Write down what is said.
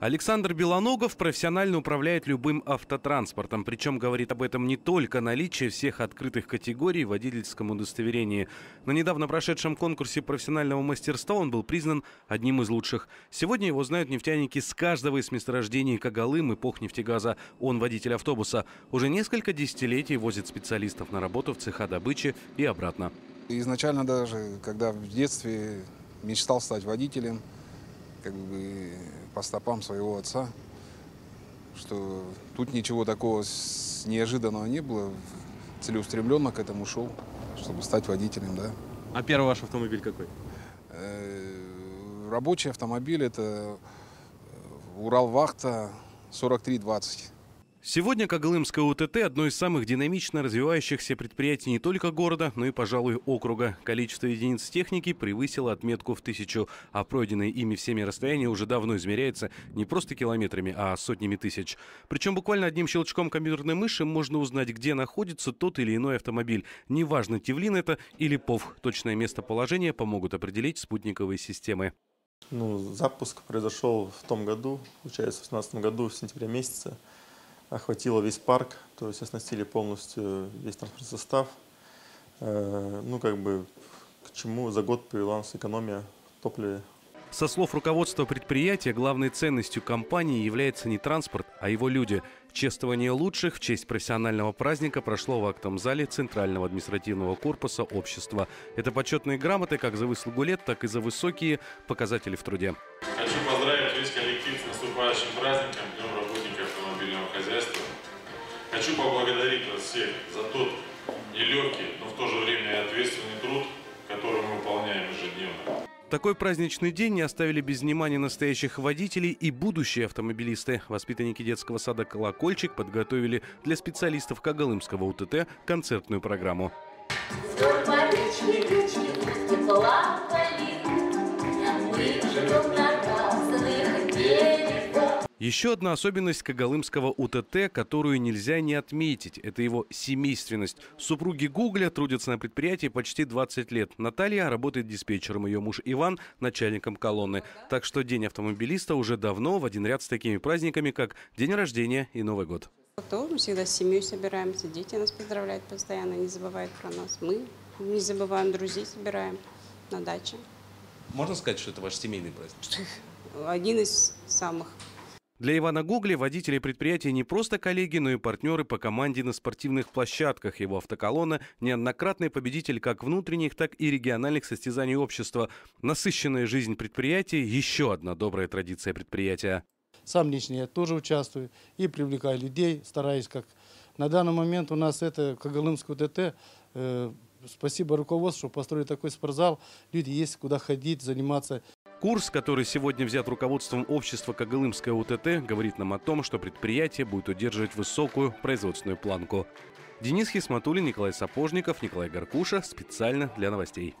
Александр Белоногов профессионально управляет любым автотранспортом. Причем говорит об этом не только наличие всех открытых категорий в водительском удостоверении. На недавно прошедшем конкурсе профессионального мастерства он был признан одним из лучших. Сегодня его знают нефтяники с каждого из месторождений Когалым и Пов нефтегаза. Он водитель автобуса. Уже несколько десятилетий возит специалистов на работу в цеха добычи и обратно. Изначально даже, когда в детстве мечтал стать водителем, как бы по стопам своего отца, что тут ничего такого неожиданного не было, целеустремленно к этому шел, чтобы стать водителем, да. А первый ваш автомобиль какой? Рабочий автомобиль — это Уралвахта 4320. Сегодня Когалымское УТТ – одно из самых динамично развивающихся предприятий не только города, но и, пожалуй, округа. Количество единиц техники превысило отметку в 1000, а пройденное ими всеми расстояние уже давно измеряется не просто километрами, а сотнями тысяч. Причем буквально одним щелчком компьютерной мыши можно узнать, где находится тот или иной автомобиль. Неважно, Тивлин это или Пов. Точное местоположение помогут определить спутниковые системы. Запуск произошел в том году, получается, в 2016 году, в сентябре месяце. Охватило весь парк, то есть оснастили полностью весь транспортный состав. К чему за год привела нас экономия в топливе. Со слов руководства предприятия, главной ценностью компании является не транспорт, а его люди. Чествование лучших в честь профессионального праздника прошло в актовом зале Центрального административного корпуса общества. Это почетные грамоты как за выслугу лет, так и за высокие показатели в труде. Хочу поздравить весь коллектив с наступающим праздником, Днем работника автомобильного хозяйства. Хочу поблагодарить вас всех за тот нелегкий, но в то же время и ответственный труд, который мы выполняем ежедневно. Такой праздничный день не оставили без внимания настоящих водителей и будущие автомобилисты. Воспитанники детского сада «Колокольчик» подготовили для специалистов Когалымского УТТ концертную программу. Еще одна особенность Когалымского УТТ, которую нельзя не отметить, это его семейственность. Супруги Гугля трудятся на предприятии почти 20 лет. Наталья работает диспетчером, ее муж Иван – начальником колонны. Так что День автомобилиста уже давно в один ряд с такими праздниками, как День рождения и Новый год. Мы всегда с семьей собираемся, дети нас поздравляют постоянно, не забывают про нас. Мы не забываем, друзей собираем на даче. Можно сказать, что это ваш семейный праздник? Один из самых. Для Ивана Гугли водители предприятия не просто коллеги, но и партнеры по команде на спортивных площадках. Его автоколонна – неоднократный победитель как внутренних, так и региональных состязаний общества. Насыщенная жизнь предприятия – еще одна добрая традиция предприятия. Сам лично я тоже участвую и привлекаю людей, стараюсь как. На данный момент у нас это Когалымское УТТ. Спасибо руководству, что построили такой спортзал. Люди есть куда ходить, заниматься. Курс, который сегодня взят руководством общества Когалымское УТТ, говорит нам о том, что предприятие будет удерживать высокую производственную планку. Денис Хисматулин, Николай Сапожников, Николай Гаркуша. Специально для новостей.